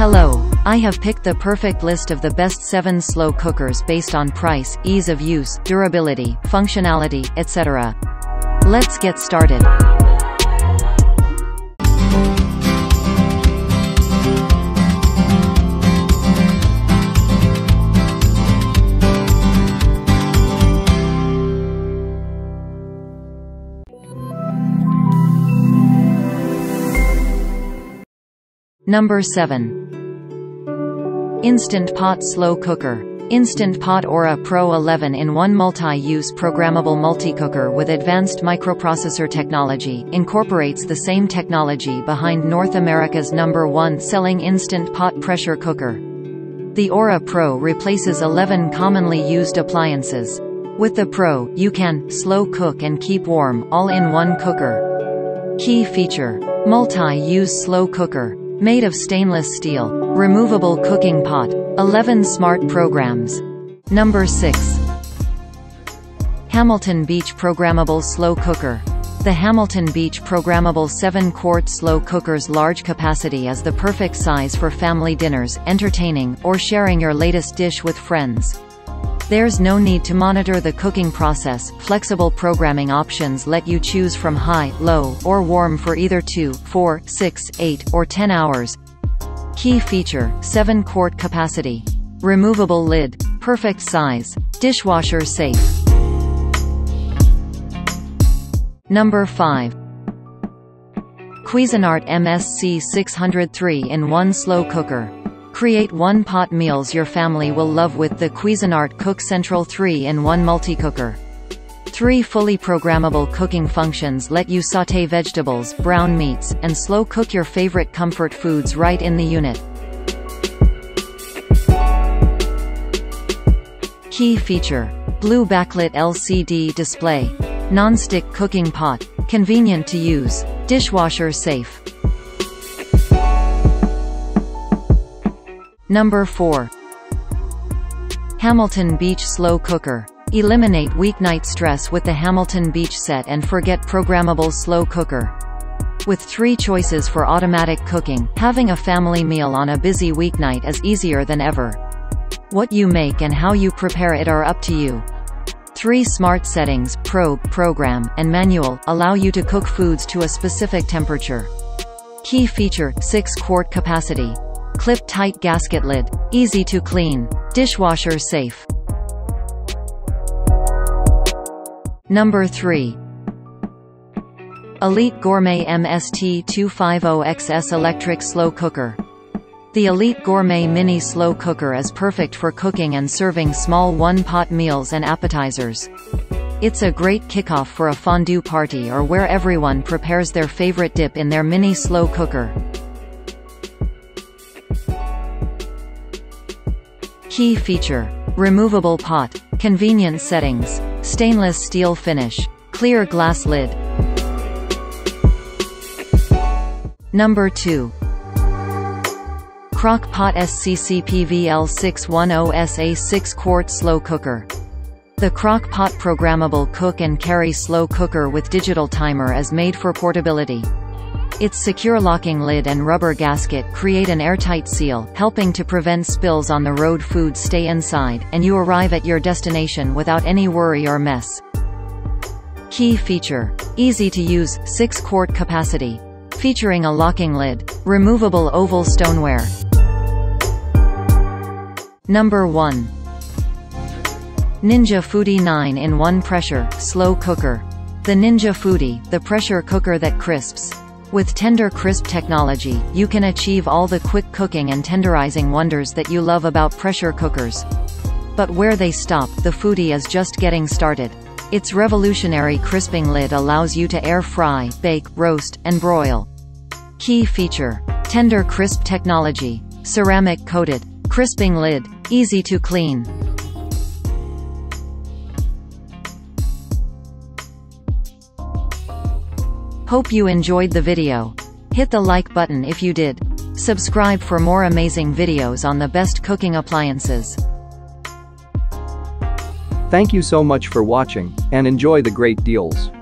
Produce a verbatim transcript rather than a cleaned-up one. Hello, I have picked the perfect list of the best seven slow cookers based on price, ease of use, durability, functionality, et cetera. Let's get started. Number seven. Instant Pot Slow Cooker. Instant Pot Aura Pro eleven in one multi-use programmable multi-cooker with advanced microprocessor technology, incorporates the same technology behind North America's number one selling Instant Pot pressure cooker. The Aura Pro replaces eleven commonly used appliances. With the Pro, you can slow cook and keep warm, all in one cooker. Key feature. Multi-use slow cooker. Made of stainless steel, removable cooking pot, eleven smart programs. Number six. Hamilton Beach Programmable Slow Cooker. The Hamilton Beach Programmable seven quart Slow Cooker's large capacity is the perfect size for family dinners, entertaining, or sharing your latest dish with friends. There's no need to monitor the cooking process. Flexible programming options let you choose from high, low, or warm for either two, four, six, eight, or ten hours. Key feature, seven quart capacity. Removable lid. Perfect size. Dishwasher safe. Number five. Cuisinart M S C six hundred three in one Slow Cooker. Create one-pot meals your family will love with the Cuisinart Cook Central three in one Multi-Cooker. Three fully programmable cooking functions let you sauté vegetables, brown meats, and slow cook your favorite comfort foods right in the unit. Key feature. Blue backlit L C D display. Non-stick cooking pot. Convenient to use. Dishwasher safe. Number four. Hamilton Beach Slow Cooker. Eliminate weeknight stress with the Hamilton Beach set and forget programmable slow cooker. With three choices for automatic cooking, having a family meal on a busy weeknight is easier than ever. What you make and how you prepare it are up to you. Three smart settings, probe, program, and manual, allow you to cook foods to a specific temperature. Key feature, six quart capacity. Clip-tight gasket lid. Easy to clean. Dishwasher safe. Number three. Elite Gourmet M S T two fifty X S Electric Slow Cooker. The Elite Gourmet Mini Slow Cooker is perfect for cooking and serving small one-pot meals and appetizers. It's a great kickoff for a fondue party or where everyone prepares their favorite dip in their mini slow cooker. Key feature. Removable pot. Convenient settings. Stainless steel finish. Clear glass lid. Number two. Crock-Pot S C C P V L six ten S A six quart Slow Cooker. The Crock-Pot Programmable Cook and Carry Slow Cooker with Digital Timer is made for portability. Its secure locking lid and rubber gasket create an airtight seal, helping to prevent spills on the road. Food stay inside, and you arrive at your destination without any worry or mess. Key feature. Easy to use, six quart capacity. Featuring a locking lid. Removable oval stoneware. Number one. Ninja Foodi nine in one Pressure Slow Cooker. The Ninja Foodi, the pressure cooker that crisps. With Tender Crisp technology, you can achieve all the quick cooking and tenderizing wonders that you love about pressure cookers. But where they stop, the Foodi is just getting started. Its revolutionary crisping lid allows you to air fry, bake, roast, and broil. Key feature. Tender Crisp technology. Ceramic coated. Crisping lid. Easy to clean. Hope you enjoyed the video. Hit the like button if you did. Subscribe for more amazing videos on the best cooking appliances. Thank you so much for watching, and enjoy the great deals.